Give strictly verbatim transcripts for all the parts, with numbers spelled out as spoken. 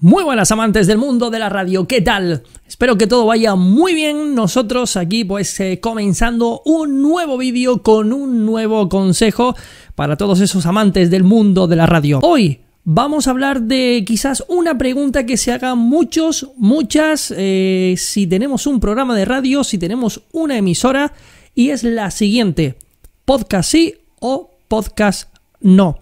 Muy buenas amantes del mundo de la radio, ¿qué tal? Espero que todo vaya muy bien. Nosotros aquí pues eh, comenzando un nuevo vídeo con un nuevo consejo para todos esos amantes del mundo de la radio. Hoy vamos a hablar de quizás una pregunta que se hagan muchos, muchas, eh, si tenemos un programa de radio, si tenemos una emisora, y es la siguiente: ¿podcast sí o podcast no?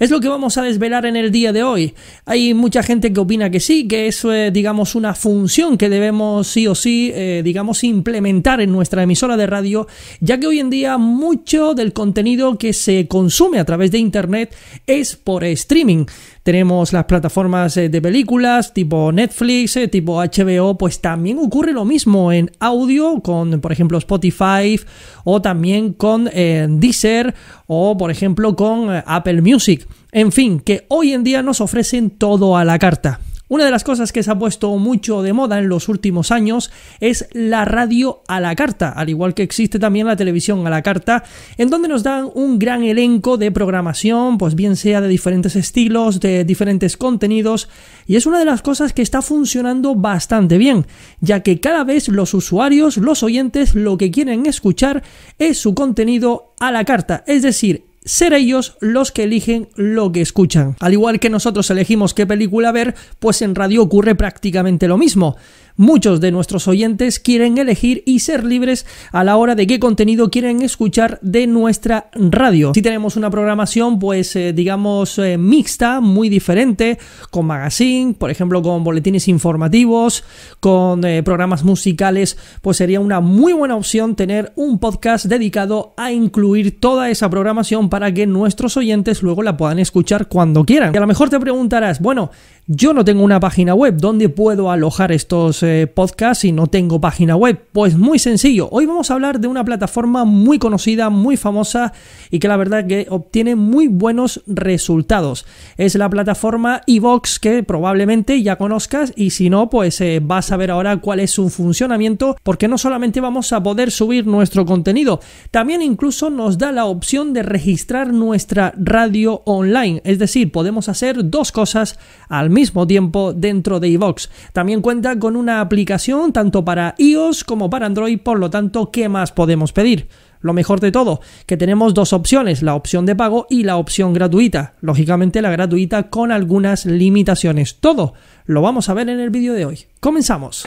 Es lo que vamos a desvelar en el día de hoy. Hay mucha gente que opina que sí, que eso es, digamos, una función que debemos sí o sí, eh, digamos, implementar en nuestra emisora de radio, ya que hoy en día mucho del contenido que se consume a través de Internet es por streaming. Tenemos las plataformas de películas tipo Netflix, tipo H B O, pues también ocurre lo mismo en audio con, por ejemplo, Spotify, o también con eh, Deezer, o por ejemplo con eh, Apple Music. En fin, que hoy en día nos ofrecen todo a la carta. Una de las cosas que se ha puesto mucho de moda en los últimos años es la radio a la carta, al igual que existe también la televisión a la carta, en donde nos dan un gran elenco de programación, pues bien sea de diferentes estilos, de diferentes contenidos, y es una de las cosas que está funcionando bastante bien, ya que cada vez los usuarios, los oyentes, lo que quieren escuchar es su contenido a la carta, es decir, ser ellos los que eligen lo que escuchan. Al igual que nosotros elegimos qué película ver, pues en radio ocurre prácticamente lo mismo. Muchos de nuestros oyentes quieren elegir y ser libres a la hora de qué contenido quieren escuchar de nuestra radio. Si tenemos una programación, pues eh, digamos eh, mixta, muy diferente, con magazine, por ejemplo, con boletines informativos, con eh, programas musicales, pues sería una muy buena opción tener un podcast dedicado a incluir toda esa programación para para que nuestros oyentes luego la puedan escuchar cuando quieran. Y a lo mejor te preguntarás, bueno, yo no tengo una página web, ¿dónde puedo alojar estos eh, podcasts si no tengo página web? Pues muy sencillo, hoy vamos a hablar de una plataforma muy conocida, muy famosa, y que la verdad que obtiene muy buenos resultados. Es la plataforma iVoox, que probablemente ya conozcas, y si no, pues eh, vas a ver ahora cuál es su funcionamiento, porque no solamente vamos a poder subir nuestro contenido, también incluso nos da la opción de registrar nuestra radio online, es decir, podemos hacer dos cosas al mismo tiempo dentro de iVoox. También cuenta con una aplicación tanto para iOS como para Android, por lo tanto, ¿qué más podemos pedir? Lo mejor de todo, que tenemos dos opciones, la opción de pago y la opción gratuita. Lógicamente la gratuita con algunas limitaciones. Todo lo vamos a ver en el vídeo de hoy. ¡Comenzamos!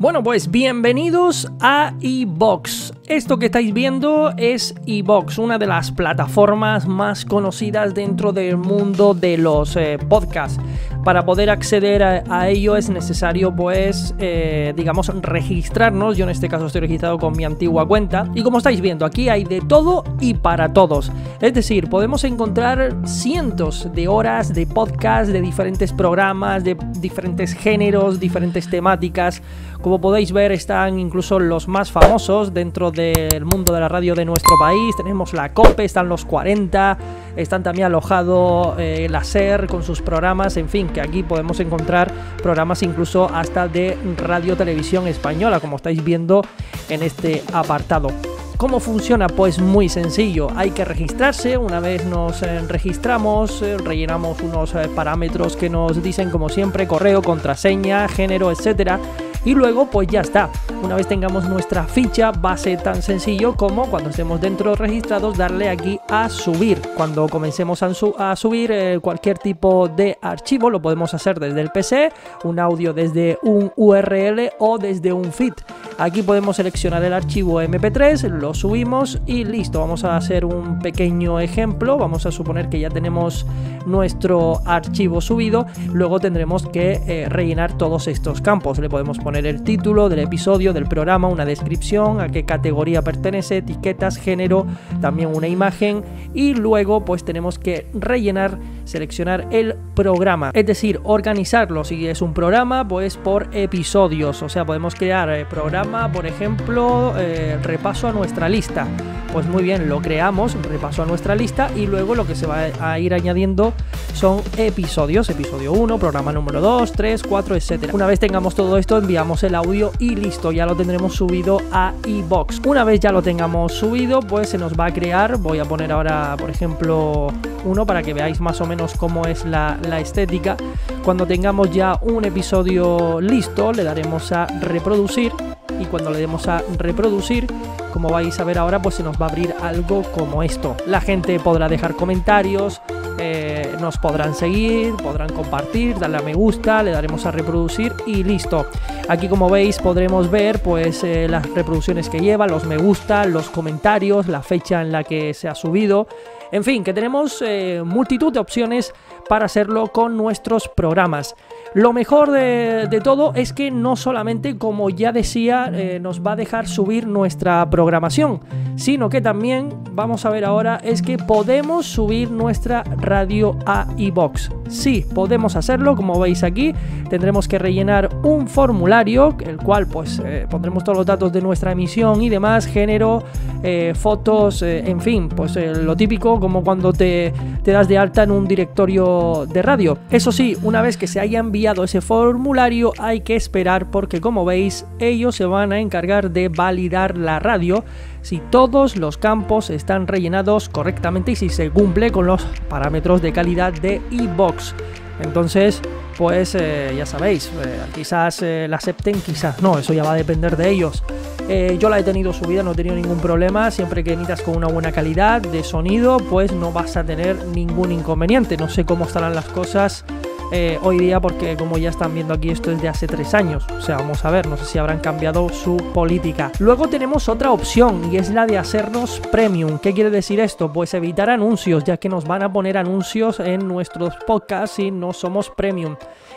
Bueno, pues bienvenidos a iVoox. Esto que estáis viendo es iVoox, una de las plataformas más conocidas dentro del mundo de los eh, podcasts. Para poder acceder a, a ello es necesario, pues, eh, digamos, registrarnos. Yo en este caso estoy registrado con mi antigua cuenta. Y como estáis viendo, aquí hay de todo y para todos. Es decir, podemos encontrar cientos de horas de podcasts, de diferentes programas, de diferentes géneros, diferentes temáticas. Como podéis ver, están incluso los más famosos dentro del mundo de la radio de nuestro país. Tenemos la COPE, están los cuarenta, están también alojado eh, la S E R con sus programas, en fin, que aquí podemos encontrar programas incluso hasta de Radio Televisión Española, como estáis viendo en este apartado. ¿Cómo funciona? Pues muy sencillo, hay que registrarse. Una vez nos eh, registramos, eh, rellenamos unos eh, parámetros que nos dicen, como siempre, correo, contraseña, género, etcétera. Y luego pues ya está, una vez tengamos nuestra ficha va a ser tan sencillo como cuando estemos dentro registrados darle aquí a subir. Cuando comencemos a, su a subir eh, cualquier tipo de archivo, lo podemos hacer desde el P C, un audio desde un U R L o desde un feed. Aquí podemos seleccionar el archivo M P tres, lo subimos y listo. Vamos a hacer un pequeño ejemplo, vamos a suponer que ya tenemos nuestro archivo subido, luego tendremos que eh, rellenar todos estos campos. Le podemos poner poner el título del episodio, del programa, una descripción, a qué categoría pertenece, etiquetas, género, también una imagen, y luego pues tenemos que rellenar seleccionar el programa, es decir, organizarlo. Si es un programa, pues por episodios, o sea, podemos crear el programa, por ejemplo, eh, repaso a nuestra lista. Pues muy bien, lo creamos, repaso a nuestra lista, y luego lo que se va a ir añadiendo son episodios, episodio uno, programa número dos, tres, cuatro, etcétera. Una vez tengamos todo esto, enviamos el audio y listo, ya lo tendremos subido a iVoox. Una vez ya lo tengamos subido, pues se nos va a crear, voy a poner ahora, por ejemplo, uno para que veáis más o menos cómo es la, la estética. Cuando tengamos ya un episodio listo, le daremos a reproducir, y cuando le demos a reproducir, como vais a ver ahora, pues se nos va a abrir algo como esto. La gente podrá dejar comentarios, eh, nos podrán seguir, podrán compartir, darle a me gusta, le daremos a reproducir y listo. Aquí, como veis, podremos ver pues eh, las reproducciones que lleva, los me gusta, los comentarios, la fecha en la que se ha subido. En fin, que tenemos eh, multitud de opciones para hacerlo con nuestros programas. Lo mejor de, de todo es que no solamente, como ya decía, eh, nos va a dejar subir nuestra programación, sino que también, vamos a ver ahora, es que podemos subir nuestra radio a iVoox. Sí, podemos hacerlo, como veis aquí. Tendremos que rellenar un formulario, el cual pues eh, pondremos todos los datos de nuestra emisión y demás, género, eh, fotos, eh, en fin, pues eh, lo típico, como cuando te, te das de alta en un directorio de radio. Eso sí, una vez que se haya enviado ese formulario, hay que esperar, porque como veis, ellos se van a encargar de validar la radio, si todos los campos están rellenados correctamente y si se cumple con los parámetros de calidad de iVoox. Entonces, pues eh, ya sabéis, eh, quizás eh, la acepten, quizás no, eso ya va a depender de ellos. Eh, yo la he tenido subida, no he tenido ningún problema, siempre que emitas con una buena calidad de sonido, pues no vas a tener ningún inconveniente. No sé cómo estarán las cosas Eh, hoy día, porque como ya están viendo aquí, esto es de hace tres años, o sea, vamos a ver, no sé si habrán cambiado su política. Luego tenemos otra opción, y es la de hacernos premium. ¿Qué quiere decir esto? Pues evitar anuncios, ya que nos van a poner anuncios en nuestros podcasts si no somos premium.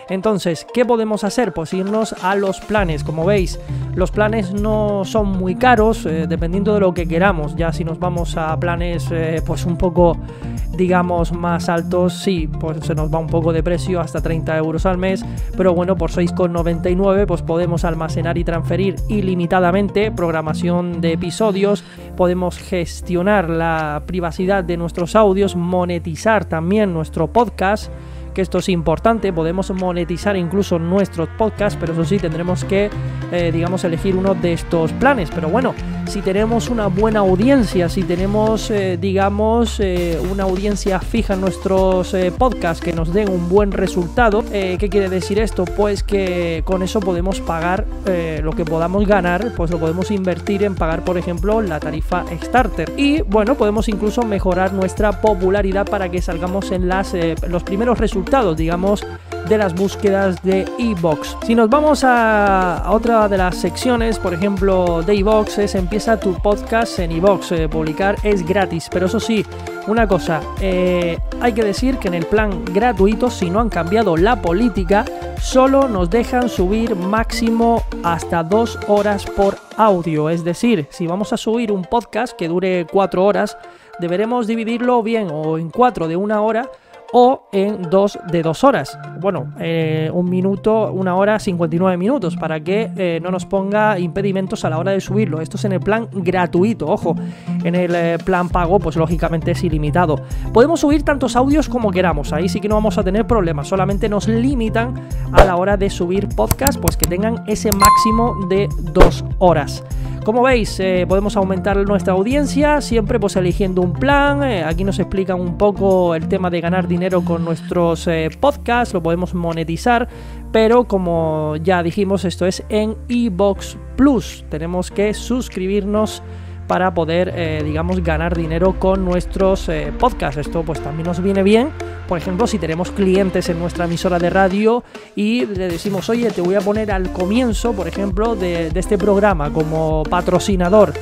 Entonces, ¿qué podemos hacer? Pues irnos a los planes. Como veis, los planes no son muy caros, eh, dependiendo de lo que queramos. Ya si nos vamos a planes eh, pues un poco, digamos, más altos, sí, pues se nos va un poco de precio, hasta treinta euros al mes, pero bueno, por seis con noventa y nueve pues podemos almacenar y transferir ilimitadamente programación de episodios, podemos gestionar la privacidad de nuestros audios, monetizar también nuestro podcast, que esto es importante, podemos monetizar incluso nuestros podcasts, pero eso sí, tendremos que, eh, digamos, elegir uno de estos planes. Pero bueno, si tenemos una buena audiencia, si tenemos, eh, digamos, eh, una audiencia fija en nuestros eh, podcasts que nos den un buen resultado, eh, ¿qué quiere decir esto? Pues que con eso podemos pagar eh, lo que podamos ganar, pues lo podemos invertir en pagar, por ejemplo, la tarifa Starter. Y bueno, podemos incluso mejorar nuestra popularidad para que salgamos en las, eh, los primeros resultados, digamos, de las búsquedas de iVoox. Si nos vamos a, a otra de las secciones, por ejemplo, de iVoox, es empieza tu podcast en iVoox. Eh, publicar es gratis, pero eso sí, una cosa, eh, hay que decir que en el plan gratuito, si no han cambiado la política, solo nos dejan subir máximo hasta dos horas por audio. Es decir, si vamos a subir un podcast que dure cuatro horas, deberemos dividirlo bien o en cuatro de una hora, o en dos de dos horas, bueno, eh, un minuto, una hora, cincuenta y nueve minutos, para que eh, no nos ponga impedimentos a la hora de subirlo. Esto es en el plan gratuito, ojo, en el eh, plan pago, pues lógicamente es ilimitado. Podemos subir tantos audios como queramos, ahí sí que no vamos a tener problemas, solamente nos limitan a la hora de subir podcast, pues que tengan ese máximo de dos horas. Como veis, eh, podemos aumentar nuestra audiencia, siempre pues eligiendo un plan. Eh, aquí nos explican un poco el tema de ganar dinero con nuestros eh, podcasts, lo podemos monetizar, pero como ya dijimos, esto es en iVoox Plus, tenemos que suscribirnos para poder, eh, digamos, ganar dinero con nuestros eh, podcasts. Esto pues también nos viene bien, por ejemplo, si tenemos clientes en nuestra emisora de radio y le decimos, oye, te voy a poner al comienzo, por ejemplo, de, de este programa como patrocinador,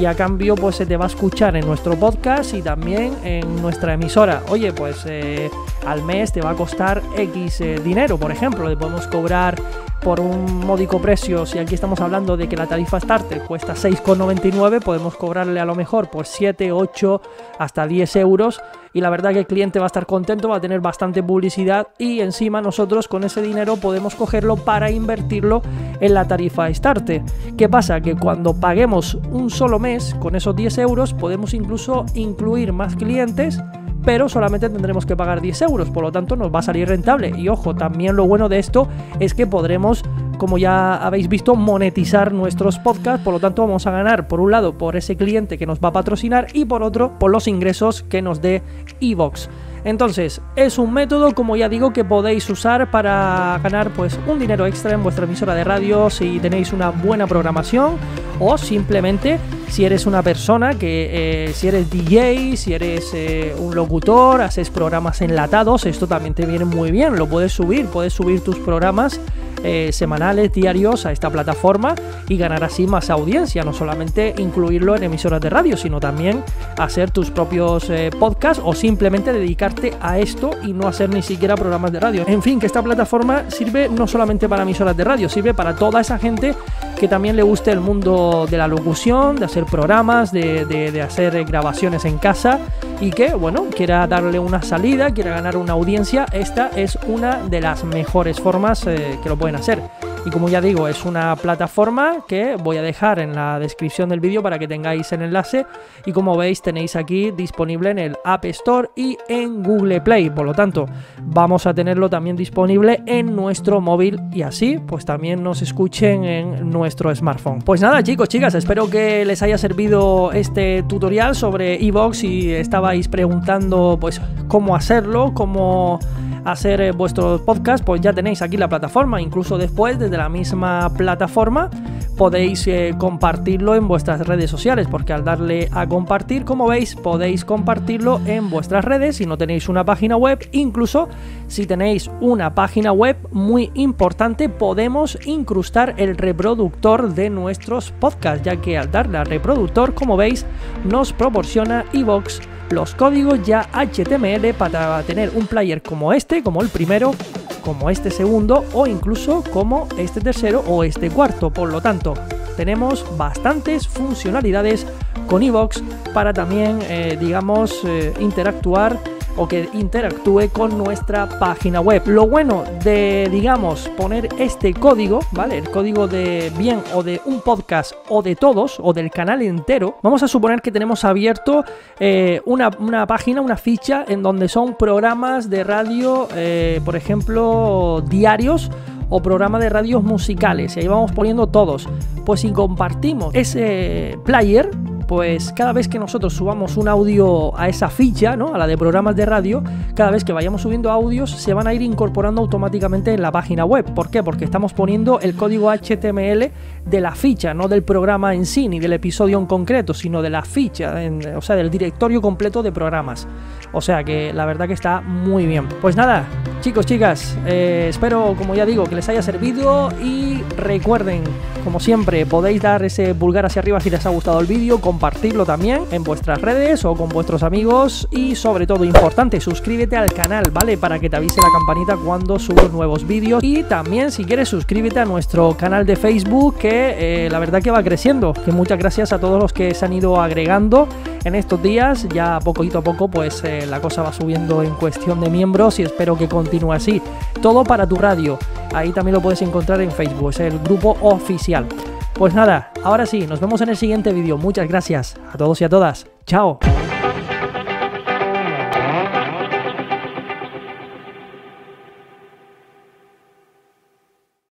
y a cambio pues se te va a escuchar en nuestro podcast y también en nuestra emisora. Oye, pues eh, al mes te va a costar X eh, dinero, por ejemplo, le podemos cobrar por un módico precio. Si aquí estamos hablando de que la tarifa starter cuesta seis con noventa y nueve, podemos cobrarle a lo mejor por siete, ocho, hasta diez euros, y la verdad que el cliente va a estar contento, va a tener bastante publicidad, y encima nosotros con ese dinero podemos cogerlo para invertirlo en la tarifa starter. ¿Qué pasa? Que cuando paguemos un solo mes con esos diez euros podemos incluso incluir más clientes, pero solamente tendremos que pagar diez euros, por lo tanto nos va a salir rentable. Y ojo, también lo bueno de esto es que podremos, como ya habéis visto, monetizar nuestros podcasts, por lo tanto vamos a ganar por un lado por ese cliente que nos va a patrocinar y por otro por los ingresos que nos dé iVoox. Entonces es un método, como ya digo, que podéis usar para ganar pues un dinero extra en vuestra emisora de radio si tenéis una buena programación, o simplemente si eres una persona que eh, si eres D J, si eres eh, un locutor, haces programas enlatados, esto también te viene muy bien, lo puedes subir, puedes subir tus programas Eh, semanales, diarios a esta plataforma y ganar así más audiencia, no solamente incluirlo en emisoras de radio, sino también hacer tus propios eh, podcasts, o simplemente dedicarte a esto y no hacer ni siquiera programas de radio. En fin, que esta plataforma sirve no solamente para emisoras de radio, sirve para toda esa gente que también le guste el mundo de la locución, de hacer programas, de, de, de hacer grabaciones en casa, y que, bueno, quiera darle una salida, quiera ganar una audiencia. Esta es una de las mejores formas eh, que lo puede hacer. Y como ya digo, es una plataforma que voy a dejar en la descripción del vídeo para que tengáis el enlace, y como veis tenéis aquí disponible en el App Store y en Google Play, por lo tanto vamos a tenerlo también disponible en nuestro móvil, y así pues también nos escuchen en nuestro smartphone. Pues nada, chicos, chicas, espero que les haya servido este tutorial sobre iVoox, y estabais preguntando pues cómo hacerlo, cómo hacer vuestros podcasts. Pues ya tenéis aquí la plataforma, incluso después desde la misma plataforma podéis eh, compartirlo en vuestras redes sociales, porque al darle a compartir, como veis, podéis compartirlo en vuestras redes si no tenéis una página web. Incluso si tenéis una página web, muy importante, podemos incrustar el reproductor de nuestros podcasts, ya que al darle al reproductor, como veis, nos proporciona iVoox los códigos ya H T M L para tener un player como este, como el primero, como este segundo, o incluso como este tercero o este cuarto. Por lo tanto, tenemos bastantes funcionalidades con iVoox para también, eh, digamos, eh, interactuar, o que interactúe con nuestra página web. Lo bueno de, digamos, poner este código, ¿vale? El código de bien o de un podcast o de todos o del canal entero. Vamos a suponer que tenemos abierto eh, una, una página, una ficha en donde son programas de radio, eh, por ejemplo, diarios, o programa de radios musicales, y ahí vamos poniendo todos. Pues si compartimos ese player, pues cada vez que nosotros subamos un audio a esa ficha, ¿no?, a la de programas de radio, cada vez que vayamos subiendo audios se van a ir incorporando automáticamente en la página web. ¿Por qué? Porque estamos poniendo el código H T M L de la ficha, no del programa en sí, ni del episodio en concreto, sino de la ficha, en, o sea, del directorio completo de programas. O sea que la verdad que está muy bien. Pues nada, chicos, chicas, eh, espero, como ya digo, que les haya servido, y recuerden, como siempre, podéis dar ese pulgar hacia arriba si les ha gustado el vídeo, compartirlo también en vuestras redes o con vuestros amigos, y sobre todo, importante, suscríbete al canal, ¿vale? Para que te avise la campanita cuando subo nuevos vídeos, y también, si quieres, suscríbete a nuestro canal de Facebook, que eh, la verdad que va creciendo. Que muchas gracias a todos los que se han ido agregando en estos días, ya poquito a poco pues eh, la cosa va subiendo en cuestión de miembros, y espero que continúe así. Todo para tu radio, ahí también lo puedes encontrar en Facebook, es el grupo oficial. Pues nada, ahora sí, nos vemos en el siguiente vídeo. Muchas gracias a todos y a todas. Chao.